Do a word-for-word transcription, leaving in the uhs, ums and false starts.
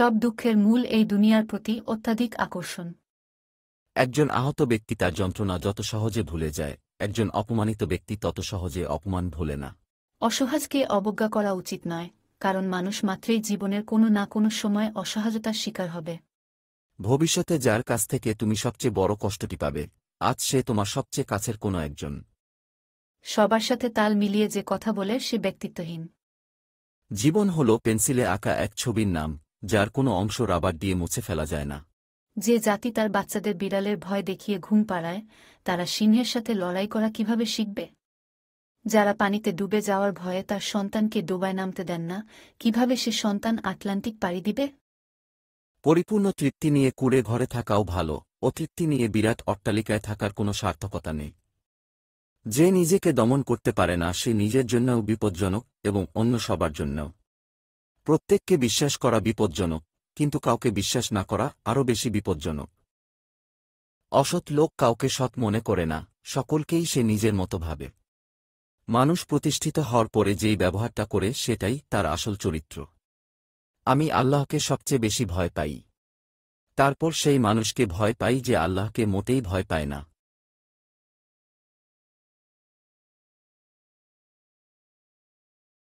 সব দুঃখের মূল এই দুনিয়ার প্রতি অত্যাধিক আকর্ষণ। একজন আহত ব্যক্তি তার যন্ত্রণা যত সহজে ভুলে যায়, একজন অপমানিত ব্যক্তি তত সহজে অপমান ভোলে না। অসহায়কে অবজ্ঞা করা উচিত নয়, কারণ মানুষ মাত্রই জীবনের কোনো না কোনো সময় অসহায়তার শিকার হবে। ভবিষ্যতে যার কাছ থেকে তুমি সবচেয়ে বড় কষ্টটি পাবে, আজ সে তোমার সবচেয়ে কাছের কোনো একজন। সবার সাথে তাল মিলিয়ে যে কথা বলে সে ব্যক্তিত্বহীন। জীবন হল পেন্সিলে আঁকা এক ছবির নাম, যার কোনো অংশ রাবার দিয়ে মুছে ফেলা যায় না। যে জাতি তার বাচ্চাদের বিড়ালের ভয় দেখিয়ে ঘুম পাড়ায়, তারা সিংহের সাথে লড়াই করা কিভাবে শিখবে? যারা পানিতে ডুবে যাওয়ার ভয়ে তার সন্তানকে ডোবায় নামতে দেন না, কিভাবে সে সন্তান আটলান্টিক পাড়ি দিবে? পরিপূর্ণ তৃপ্তি নিয়ে কুঁড়ে ঘরে থাকাও ভালো, অতৃপ্তি নিয়ে বিরাট অট্টালিকায় থাকার কোনো সার্থকতা নেই। যে নিজেকে দমন করতে পারে না সে নিজের জন্যও বিপজ্জনক এবং অন্য সবার জন্যও। প্রত্যেককে বিশ্বাস করা বিপজ্জনক, কিন্তু কাউকে বিশ্বাস না করা আরও বেশি বিপজ্জনক। অসৎ লোক কাউকে সৎ মনে করে না, সকলকেই সে নিজের মতো ভাবে। মানুষ প্রতিষ্ঠিত হওয়ার পরে যেই ব্যবহারটা করে সেটাই তার আসল চরিত্র। আমি আল্লাহকে সবচেয়ে বেশি ভয় পাই, তারপর সেই মানুষকে ভয় পাই যে আল্লাহকে মোটেই ভয় পায় না।